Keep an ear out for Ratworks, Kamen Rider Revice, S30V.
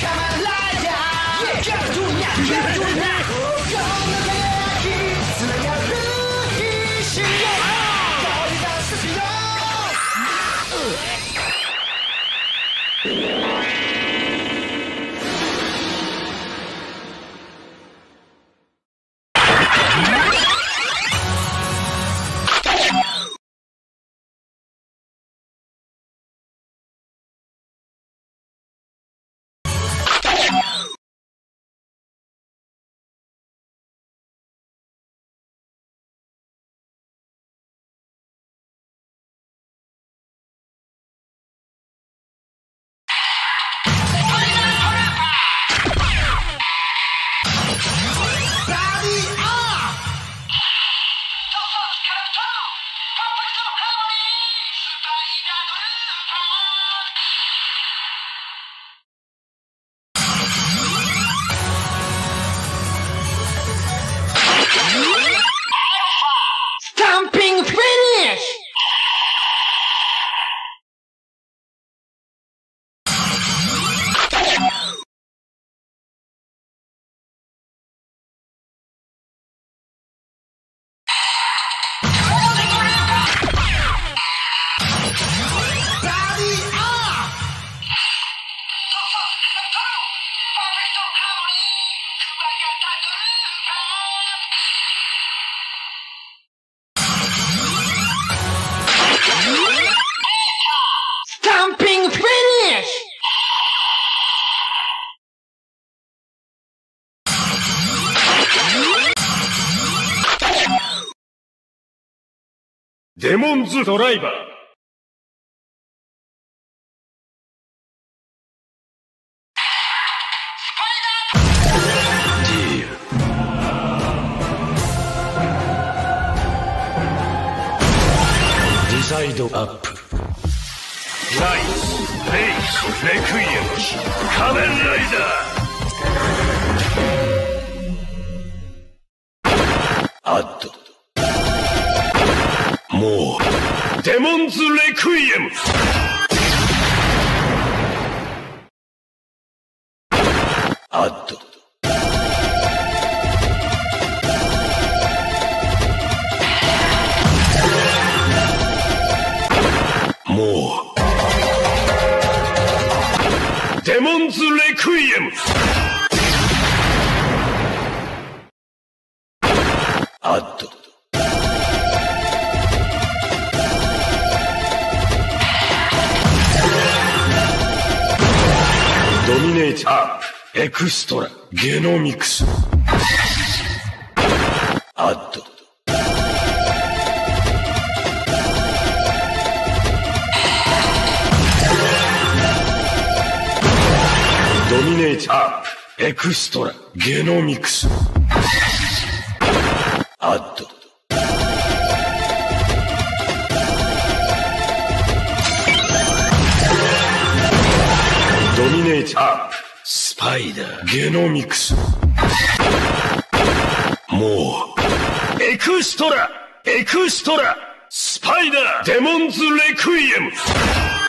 Kamen Rider! Yeah! Demon's Driver! Deal! Desired up! Lights! Base! Requiem! Kamen Rider! Add! More Demon's Requiem! Add! More Demon's Requiem! Add! Dominate up, extra, genomics. Add. Dominate up, extra, genomics. Add. Dominate up, spider, genomics. More extra, extra, spider, Demon's Requiem.